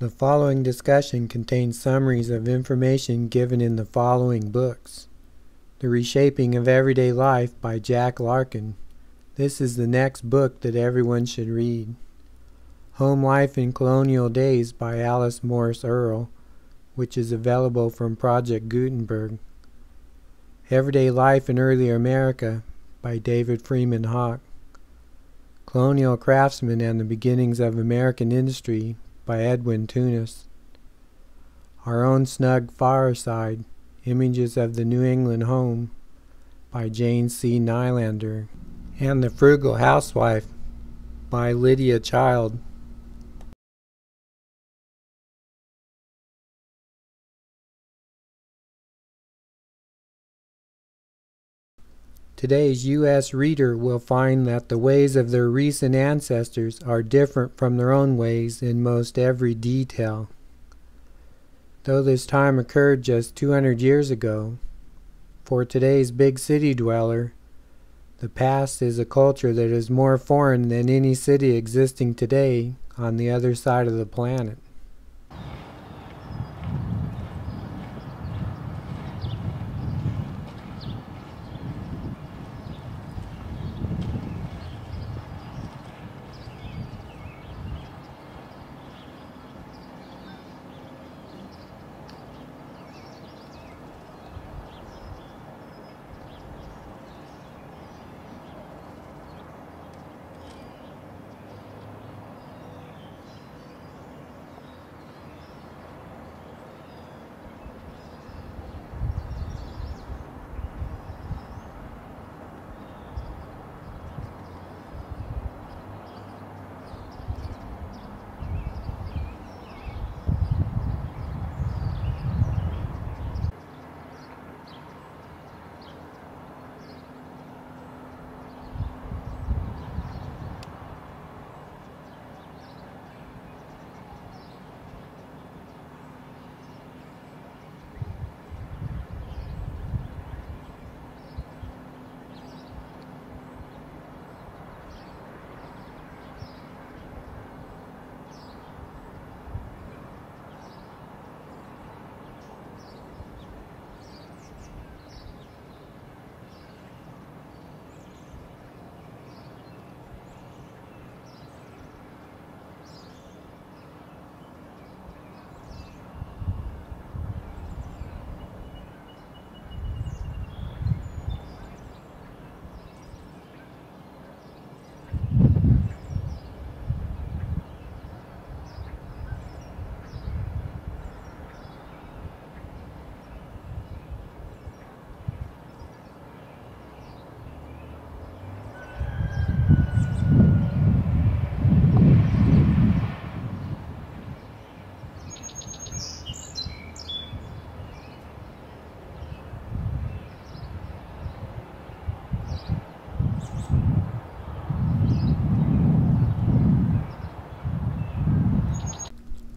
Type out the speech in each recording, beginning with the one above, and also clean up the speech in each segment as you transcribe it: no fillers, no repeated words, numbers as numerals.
The following discussion contains summaries of information given in the following books. The Reshaping of Everyday Life by Jack Larkin. This is the next book that everyone should read. Home Life in Colonial Days by Alice Morris Earle, which is available from Project Gutenberg. Everyday Life in Early America by David Freeman Hawke. Colonial Craftsmen and the Beginnings of American Industry by Edwin Tunis. Our Own Snug Fireside, Images of the New England Home by Jane C. Nylander, and The Frugal Housewife by Lydia Child. Today's U.S. reader will find that the ways of their recent ancestors are different from their own ways in most every detail. Though this time occurred just 200 years ago, for today's big city dweller, the past is a culture that is more foreign than any city existing today on the other side of the planet.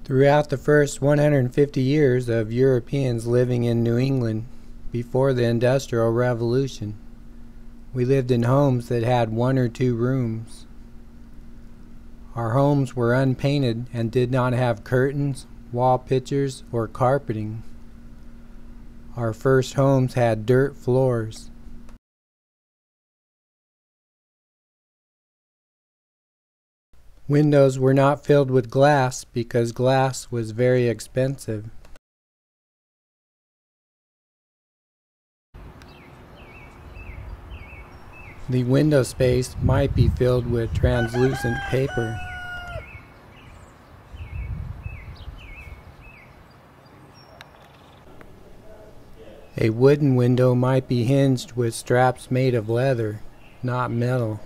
Throughout the first 150 years of Europeans living in New England before the Industrial Revolution, we lived in homes that had one or two rooms. Our homes were unpainted and did not have curtains, wall pictures, or carpeting. Our first homes had dirt floors. Windows were not filled with glass because glass was very expensive. The window space might be filled with translucent paper. A wooden window might be hinged with straps made of leather, not metal.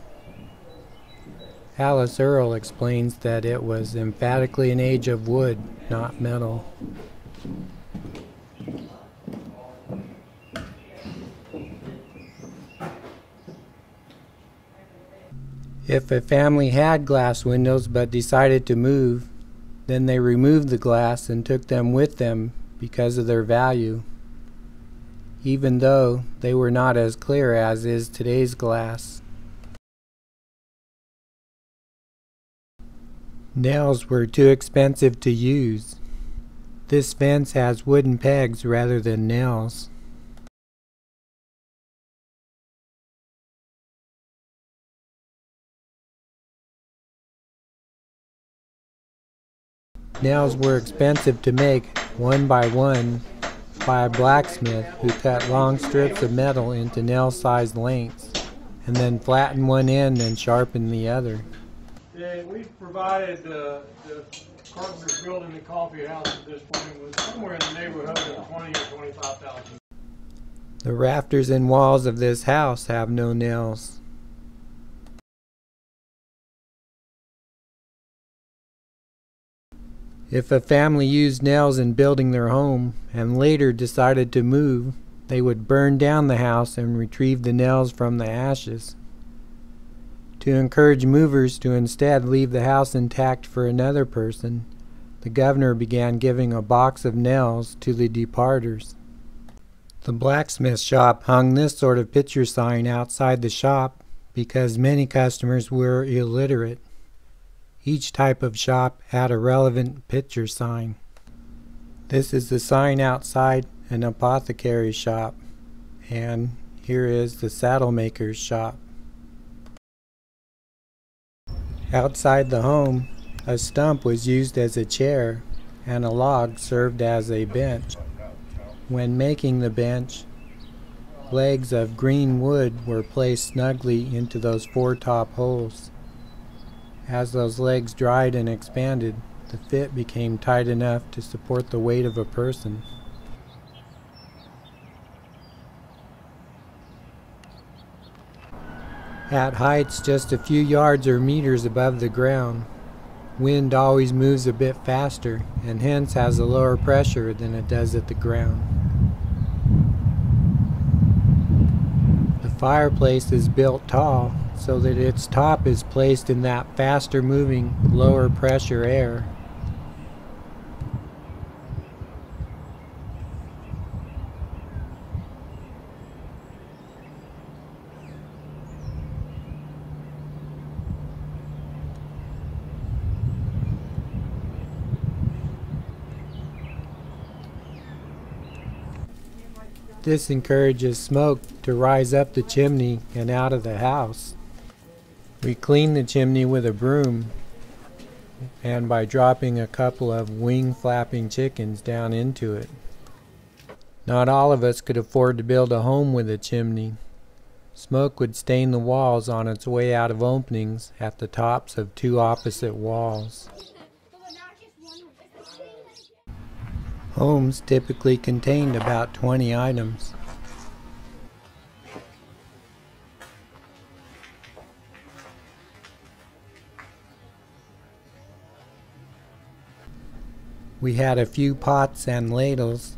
Alice Earle explains that it was emphatically an age of wood, not metal. If a family had glass windows but decided to move, then they removed the glass and took them with them because of their value, even though they were not as clear as is today's glass. Nails were too expensive to use. This fence has wooden pegs rather than nails. Nails were expensive to make, one by one, by a blacksmith who cut long strips of metal into nail-sized lengths, and then flattened one end and sharpened the other. Yeah, we provided the carpenters building the coffee house at this point was somewhere in the neighborhood of $20,000 or $25,000. The rafters and walls of this house have no nails. If a family used nails in building their home and later decided to move, they would burn down the house and retrieve the nails from the ashes. To encourage movers to instead leave the house intact for another person, the governor began giving a box of nails to the departers. The blacksmith shop hung this sort of picture sign outside the shop because many customers were illiterate. Each type of shop had a relevant picture sign. This is the sign outside an apothecary shop, and here is the saddlemaker's shop. Outside the home, a stump was used as a chair, and a log served as a bench. When making the bench, legs of green wood were placed snugly into those four top holes. As those legs dried and expanded, the fit became tight enough to support the weight of a person. At heights just a few yards or meters above the ground, wind always moves a bit faster and hence has a lower pressure than it does at the ground. The fireplace is built tall, so that its top is placed in that faster moving, lower pressure air. This encourages smoke to rise up the chimney and out of the house. We clean the chimney with a broom and by dropping a couple of wing-flapping chickens down into it. Not all of us could afford to build a home with a chimney. Smoke would stain the walls on its way out of openings at the tops of two opposite walls. Homes typically contained about 20 items. We had a few pots and ladles.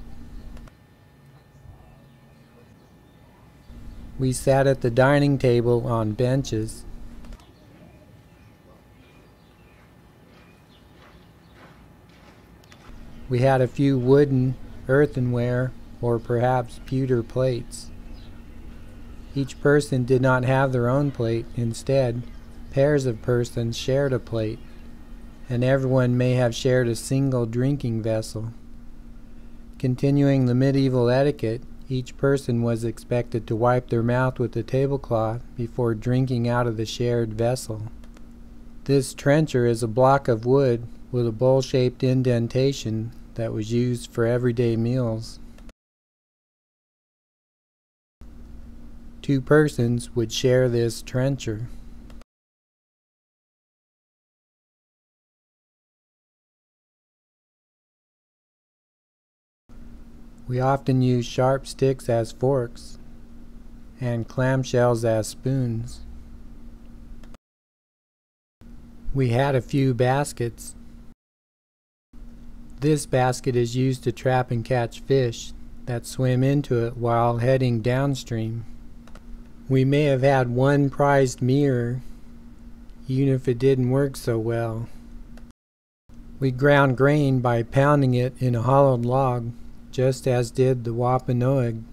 We sat at the dining table on benches. We had a few wooden, earthenware, or perhaps pewter plates. Each person did not have their own plate. Instead, pairs of persons shared a plate, and everyone may have shared a single drinking vessel. Continuing the medieval etiquette, each person was expected to wipe their mouth with a tablecloth before drinking out of the shared vessel. This trencher is a block of wood with a bowl-shaped indentation that was used for everyday meals. Two persons would share this trencher. We often use sharp sticks as forks and clamshells as spoons. We had a few baskets. This basket is used to trap and catch fish that swim into it while heading downstream. We may have had one prized mirror, even if it didn't work so well. We ground grain by pounding it in a hollowed log, just as did the Wampanoag.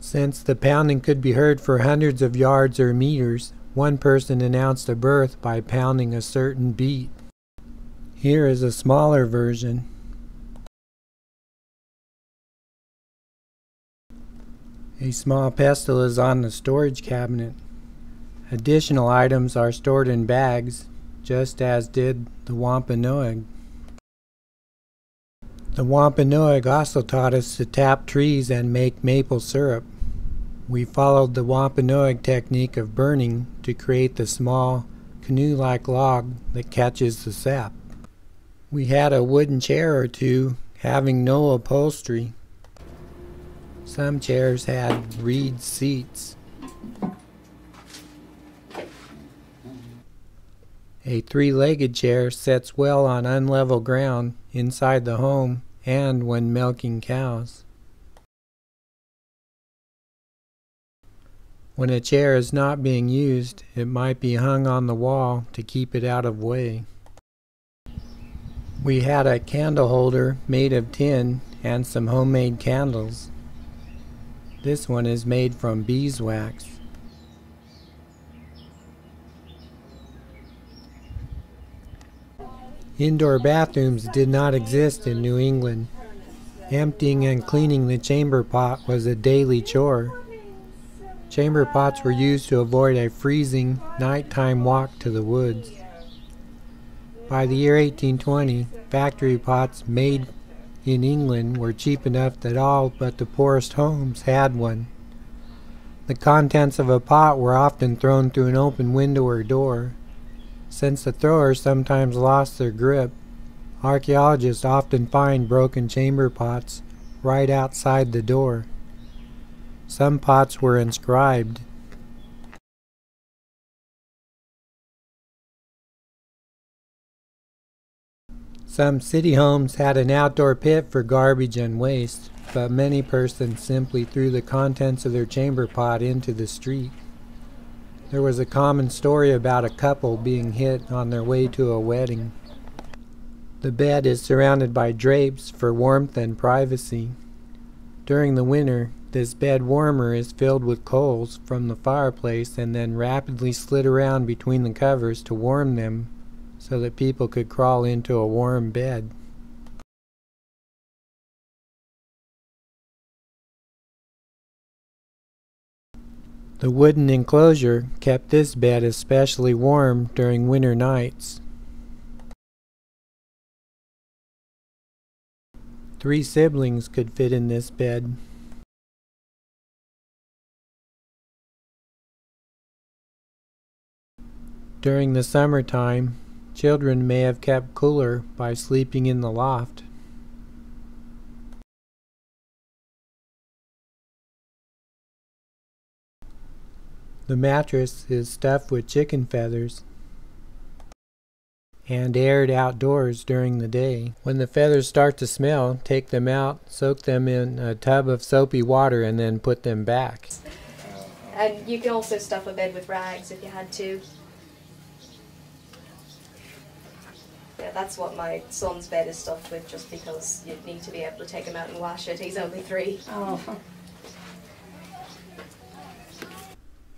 Since the pounding could be heard for hundreds of yards or meters, one person announced a birth by pounding a certain beat. Here is a smaller version. A small pestle is on the storage cabinet. Additional items are stored in bags, just as did the Wampanoag. The Wampanoag also taught us to tap trees and make maple syrup. We followed the Wampanoag technique of burning to create the small, canoe-like log that catches the sap. We had a wooden chair or two, having no upholstery. Some chairs had reed seats. A three-legged chair sits well on unlevel ground inside the home and when milking cows. When a chair is not being used, it might be hung on the wall to keep it out of way. We had a candle holder made of tin and some homemade candles. This one is made from beeswax. Indoor bathrooms did not exist in New England. Emptying and cleaning the chamber pot was a daily chore. Chamber pots were used to avoid a freezing nighttime walk to the woods. By the year 1820, factory pots made in England were cheap enough that all but the poorest homes had one. The contents of a pot were often thrown through an open window or door. Since the throwers sometimes lost their grip, archaeologists often find broken chamber pots right outside the door. Some pots were inscribed. Some city homes had an outdoor pit for garbage and waste, but many persons simply threw the contents of their chamber pot into the street. There was a common story about a couple being hit on their way to a wedding. The bed is surrounded by drapes for warmth and privacy. During the winter, this bed warmer is filled with coals from the fireplace and then rapidly slid around between the covers to warm them, so that people could crawl into a warm bed. The wooden enclosure kept this bed especially warm during winter nights. 3 siblings could fit in this bed. During the summertime, children may have kept cooler by sleeping in the loft. The mattress is stuffed with chicken feathers and aired outdoors during the day. When the feathers start to smell, take them out, soak them in a tub of soapy water, and then put them back. And you can also stuff a bed with rags if you had to. Yeah, that's what my son's bed is stuffed with, just because you'd need to be able to take him out and wash it. He's only 3. Oh.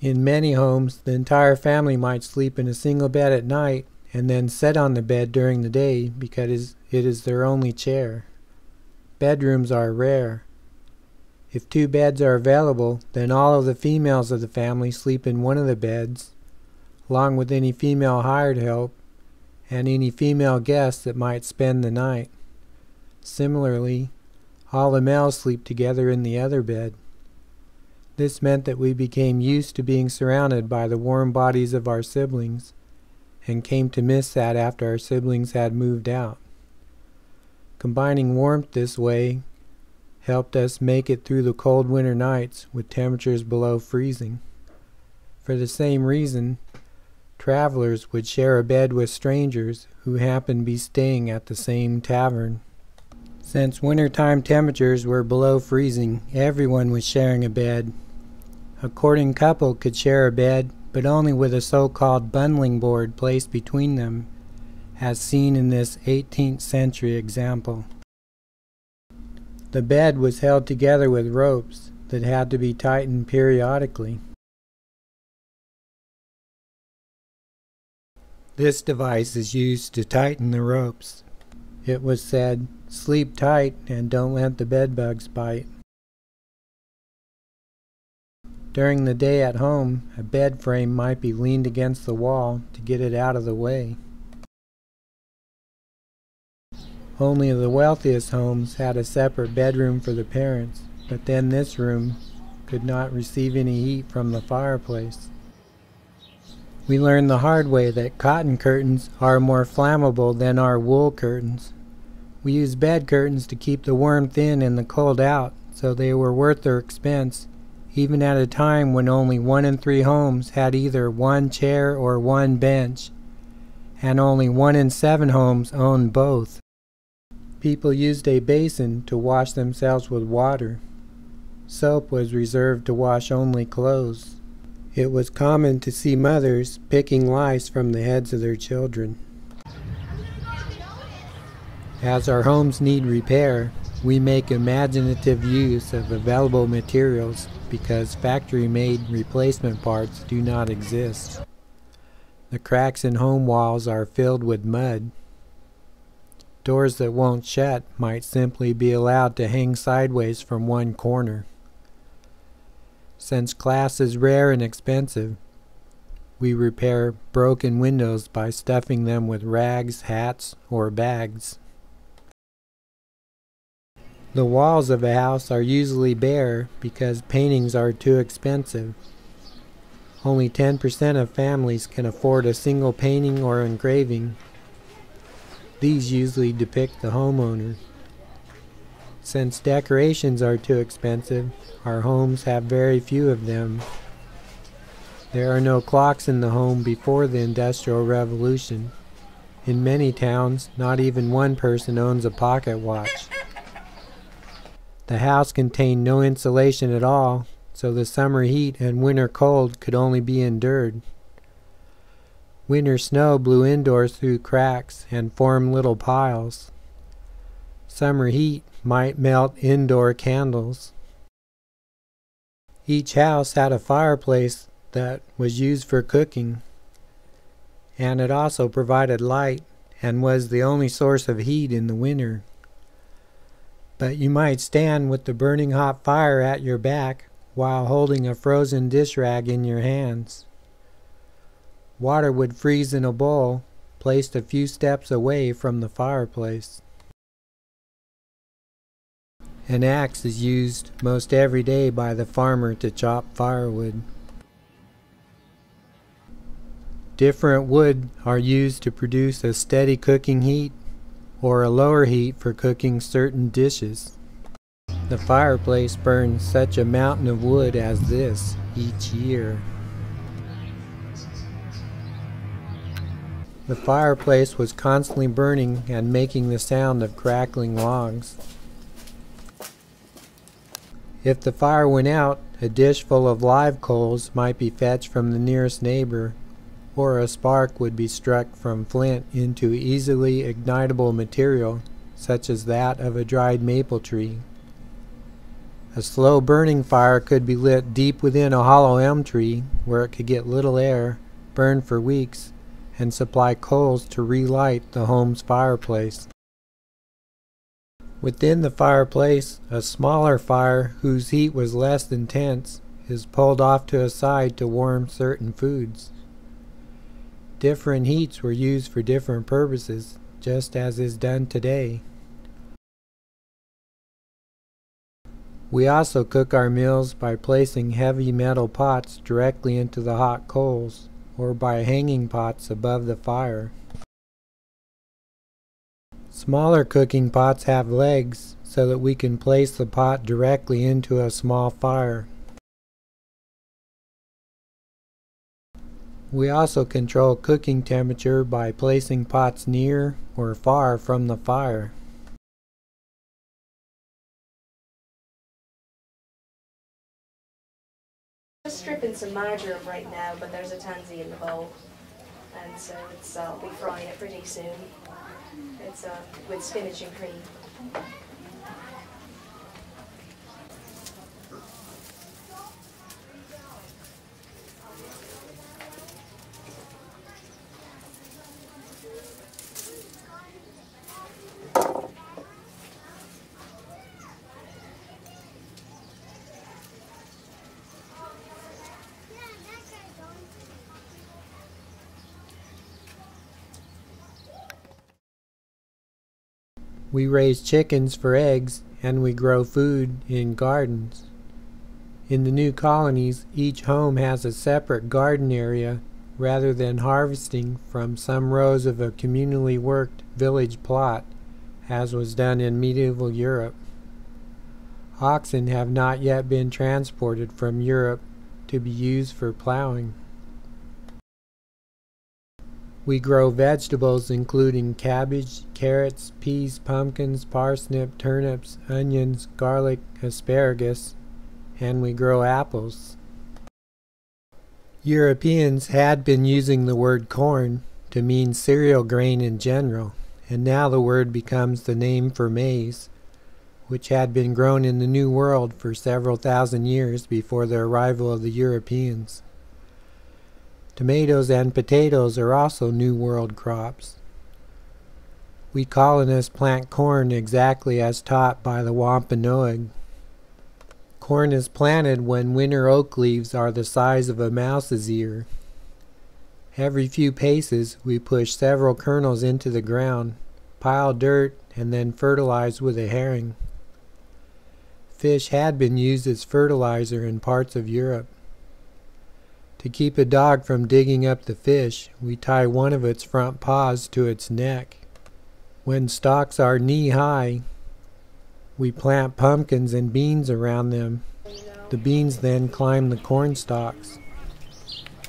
In many homes, the entire family might sleep in a single bed at night and then sit on the bed during the day because it is their only chair. Bedrooms are rare. If 2 beds are available, then all of the females of the family sleep in one of the beds, along with any female hired help and any female guests that might spend the night. Similarly, all the males sleep together in the other bed. This meant that we became used to being surrounded by the warm bodies of our siblings, and came to miss that after our siblings had moved out. Combining warmth this way helped us make it through the cold winter nights with temperatures below freezing. For the same reason, travelers would share a bed with strangers who happened to be staying at the same tavern. Since wintertime temperatures were below freezing, everyone was sharing a bed. A courting couple could share a bed, but only with a so-called bundling board placed between them, as seen in this 18th century example. The bed was held together with ropes that had to be tightened periodically. This device is used to tighten the ropes. It was said, "Sleep tight and don't let the bedbugs bite." During the day at home, a bed frame might be leaned against the wall to get it out of the way. Only the wealthiest homes had a separate bedroom for the parents, but then this room could not receive any heat from the fireplace. We learned the hard way that cotton curtains are more flammable than are wool curtains. We used bed curtains to keep the warmth in and the cold out, so they were worth their expense, even at a time when only 1 in 3 homes had either one chair or one bench, and only 1 in 7 homes owned both. People used a basin to wash themselves with water. Soap was reserved to wash only clothes. It was common to see mothers picking lice from the heads of their children. As our homes need repair, we make imaginative use of available materials because factory-made replacement parts do not exist. The cracks in home walls are filled with mud. Doors that won't shut might simply be allowed to hang sideways from one corner. Since glass is rare and expensive, we repair broken windows by stuffing them with rags, hats, or bags. The walls of a house are usually bare because paintings are too expensive. Only 10% of families can afford a single painting or engraving. These usually depict the homeowner. Since decorations are too expensive, our homes have very few of them. There are no clocks in the home before the Industrial Revolution. In many towns, not even one person owns a pocket watch. The house contained no insulation at all, so the summer heat and winter cold could only be endured. Winter snow blew indoors through cracks and formed little piles. Summer heat might melt indoor candles. Each house had a fireplace that was used for cooking, and it also provided light and was the only source of heat in the winter. But you might stand with the burning hot fire at your back while holding a frozen dish rag in your hands. Water would freeze in a bowl placed a few steps away from the fireplace. An axe is used most every day by the farmer to chop firewood. Different wood are used to produce a steady cooking heat or a lower heat for cooking certain dishes. The fireplace burns such a mountain of wood as this each year. The fireplace was constantly burning and making the sound of crackling logs. If the fire went out, a dish full of live coals might be fetched from the nearest neighbor, or a spark would be struck from flint into easily ignitable material, such as that of a dried maple tree. A slow-burning fire could be lit deep within a hollow elm tree, where it could get little air, burn for weeks, and supply coals to relight the home's fireplace. Within the fireplace, a smaller fire, whose heat was less intense, is pulled off to a side to warm certain foods. Different heats were used for different purposes, just as is done today. We also cook our meals by placing heavy metal pots directly into the hot coals, or by hanging pots above the fire. Smaller cooking pots have legs so that we can place the pot directly into a small fire. We also control cooking temperature by placing pots near or far from the fire. I'm stripping some marjoram right now, but there's a tansy in the bowl, and so I'll be frying it pretty soon. It's with spinach and cream. We raise chickens for eggs, and we grow food in gardens. In the new colonies, each home has a separate garden area rather than harvesting from some rows of a communally worked village plot, as was done in medieval Europe. Oxen have not yet been transported from Europe to be used for plowing. We grow vegetables including cabbage, carrots, peas, pumpkins, parsnip, turnips, onions, garlic, asparagus, and we grow apples. Europeans had been using the word corn to mean cereal grain in general, and now the word becomes the name for maize, which had been grown in the New World for several thousand years before the arrival of the Europeans. Tomatoes and potatoes are also New World crops. We colonists plant corn exactly as taught by the Wampanoag. Corn is planted when winter oak leaves are the size of a mouse's ear. Every few paces we push several kernels into the ground, pile dirt, and then fertilize with a herring. Fish had been used as fertilizer in parts of Europe. To keep a dog from digging up the fish, we tie one of its front paws to its neck. When stalks are knee-high, we plant pumpkins and beans around them. The beans then climb the corn stalks.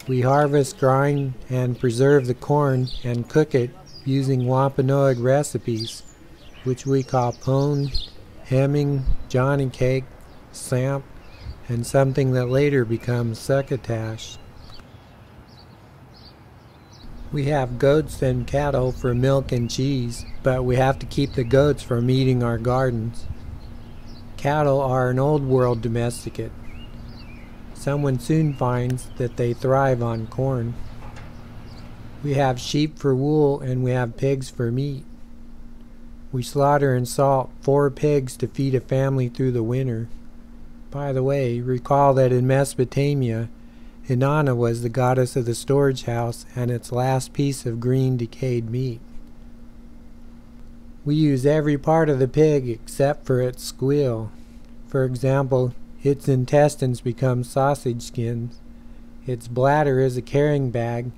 We harvest, grind, and preserve the corn and cook it using Wampanoag recipes, which we call pone, hemming, johnny cake, samp, and something that later becomes succotash. We have goats and cattle for milk and cheese, but we have to keep the goats from eating our gardens. Cattle are an old world domesticate. Someone soon finds that they thrive on corn. We have sheep for wool and we have pigs for meat. We slaughter and salt 4 pigs to feed a family through the winter. By the way, recall that in Mesopotamia, Inanna was the goddess of the storage house and its last piece of green decayed meat. We use every part of the pig except for its squeal. For example, its intestines become sausage skins, its bladder is a carrying bag,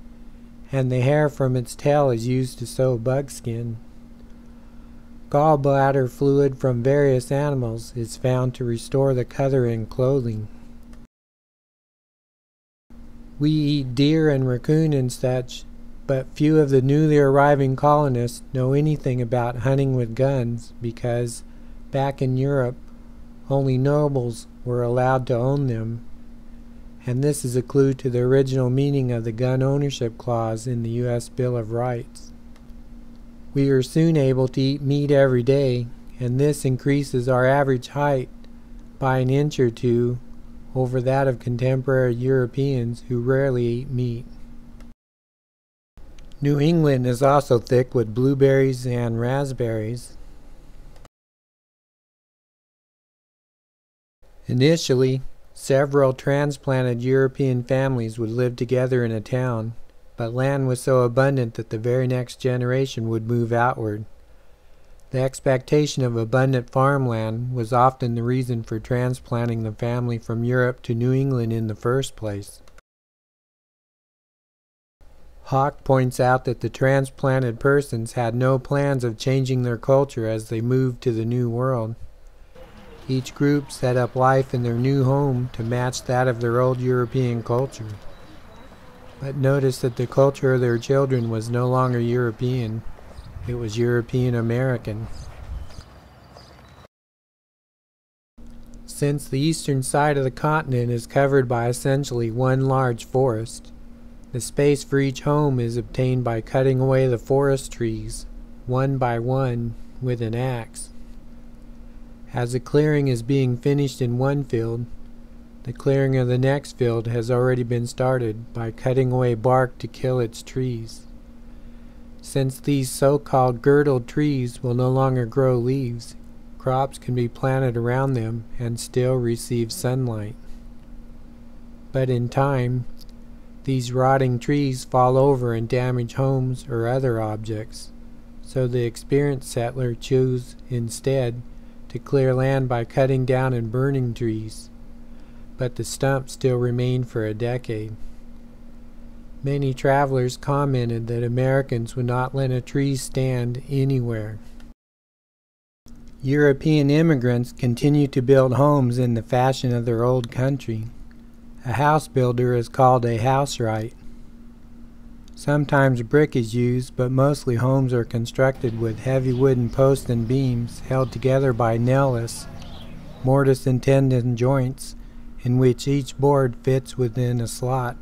and the hair from its tail is used to sew buckskin. Gallbladder fluid from various animals is found to restore the color in clothing. We eat deer and raccoon and such, but few of the newly arriving colonists know anything about hunting with guns because, back in Europe, only nobles were allowed to own them, and this is a clue to the original meaning of the gun ownership clause in the U.S. Bill of Rights. We are soon able to eat meat every day, and this increases our average height by an inch or two over that of contemporary Europeans who rarely eat meat. New England is also thick with blueberries and raspberries. Initially, several transplanted European families would live together in a town, but land was so abundant that the very next generation would move outward. The expectation of abundant farmland was often the reason for transplanting the family from Europe to New England in the first place. Hawke points out that the transplanted persons had no plans of changing their culture as they moved to the New World. Each group set up life in their new home to match that of their old European culture. But notice that the culture of their children was no longer European. It was European-American. Since the eastern side of the continent is covered by essentially one large forest, the space for each home is obtained by cutting away the forest trees, one by one, with an axe. As a clearing is being finished in one field, the clearing of the next field has already been started by cutting away bark to kill its trees. Since these so-called girdled trees will no longer grow leaves, crops can be planted around them and still receive sunlight. But in time, these rotting trees fall over and damage homes or other objects, so the experienced settler chose instead to clear land by cutting down and burning trees, but the stump still remained for a decade. Many travelers commented that Americans would not let a tree stand anywhere. European immigrants continued to build homes in the fashion of their old country. A house builder is called a housewright. Sometimes brick is used, but mostly homes are constructed with heavy wooden posts and beams held together by nailless, mortise and tendon joints, in which each board fits within a slot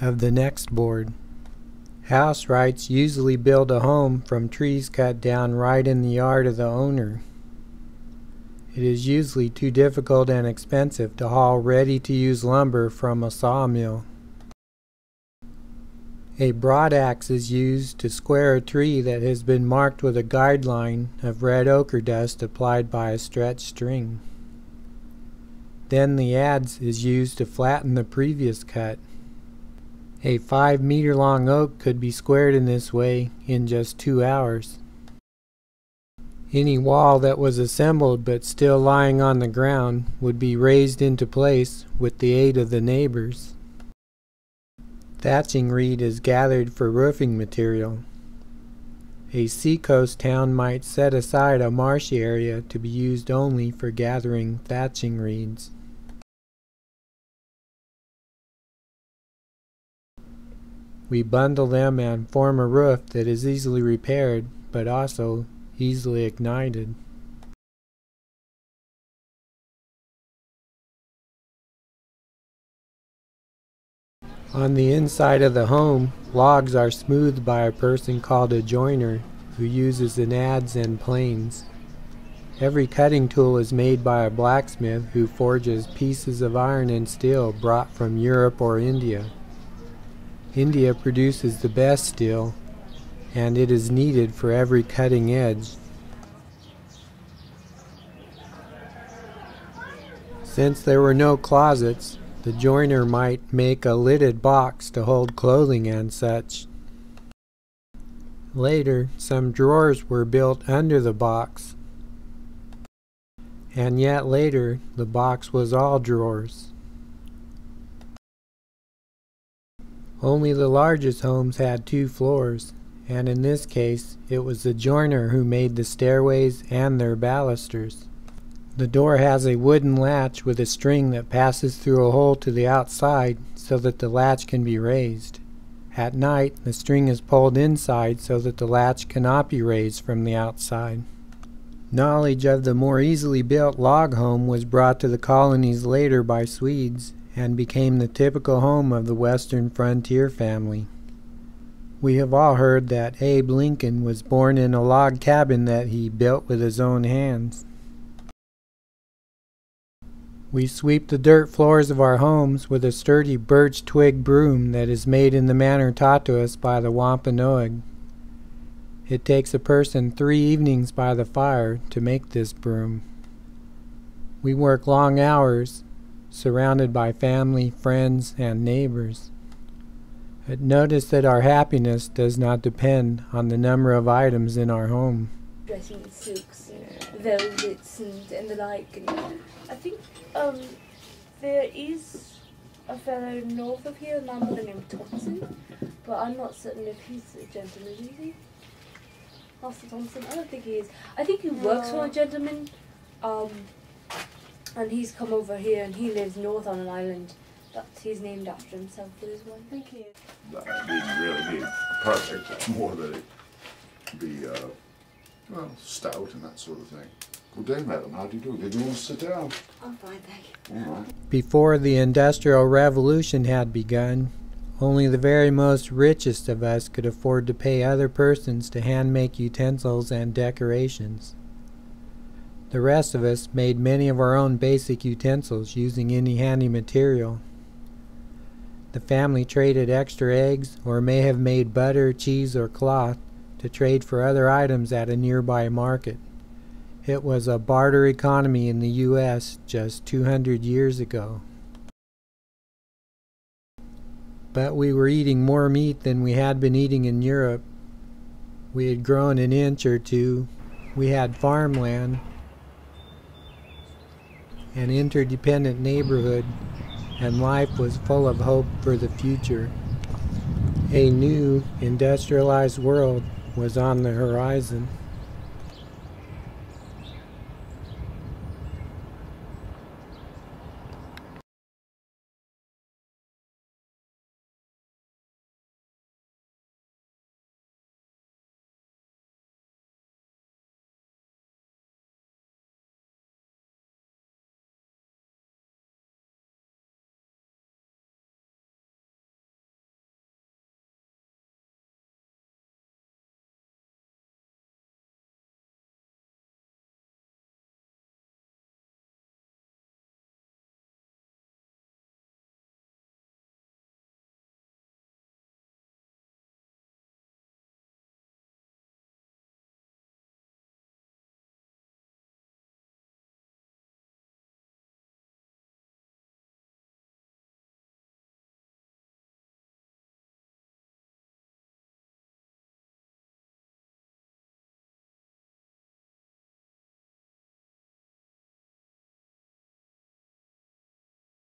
of the next board. Housewrights usually build a home from trees cut down right in the yard of the owner. It is usually too difficult and expensive to haul ready-to-use lumber from a sawmill. A broadaxe is used to square a tree that has been marked with a guide line of red ochre dust applied by a stretched string. Then the adze is used to flatten the previous cut. A 5-meter long oak could be squared in this way in just 2 hours. Any wall that was assembled but still lying on the ground would be raised into place with the aid of the neighbors. Thatching reed is gathered for roofing material. A seacoast town might set aside a marshy area to be used only for gathering thatching reeds. We bundle them and form a roof that is easily repaired, but also easily ignited. On the inside of the home, logs are smoothed by a person called a joiner, who uses an adze and planes. Every cutting tool is made by a blacksmith who forges pieces of iron and steel brought from Europe or India. India produces the best steel, and it is needed for every cutting edge. Since there were no closets, the joiner might make a lidded box to hold clothing and such. Later, some drawers were built under the box, and yet later, the box was all drawers. Only the largest homes had 2 floors, and in this case, it was the joiner who made the stairways and their balusters. The door has a wooden latch with a string that passes through a hole to the outside so that the latch can be raised. At night, the string is pulled inside so that the latch cannot be raised from the outside. Knowledge of the more easily built log home was brought to the colonies later by Swedes, and became the typical home of the Western frontier family. We have all heard that Abe Lincoln was born in a log cabin that he built with his own hands. We sweep the dirt floors of our homes with a sturdy birch twig broom that is made in the manner taught to us by the Wampanoag. It takes a person 3 evenings by the fire to make this broom. We work long hours, surrounded by family, friends, and neighbors. But notice that our happiness does not depend on the number of items in our home. Dressing silks and velvets and the like. And I think there is a fellow north of here, and I'm not named Thompson, but I'm not certain if he's a gentleman, is he? Master Thompson? I don't think he is. I think he works for a gentleman. And he's come over here, and he lives north on an island that he's named after himself with his wife. Thank you. It didn't really be perfect. It's more that it be, well, stout and that sort of thing. Good day, madam. How do you do? Did you want to sit down? I'm fine, thank you. All right. Before the Industrial Revolution had begun, only the very most richest of us could afford to pay other persons to hand-make utensils and decorations. The rest of us made many of our own basic utensils using any handy material. The family traded extra eggs, or may have made butter, cheese, or cloth to trade for other items at a nearby market. It was a barter economy in the U.S. just 200 years ago. But we were eating more meat than we had been eating in Europe. We had grown an inch or two. We had farmland, an interdependent neighborhood, and life was full of hope for the future. A new industrialized world was on the horizon.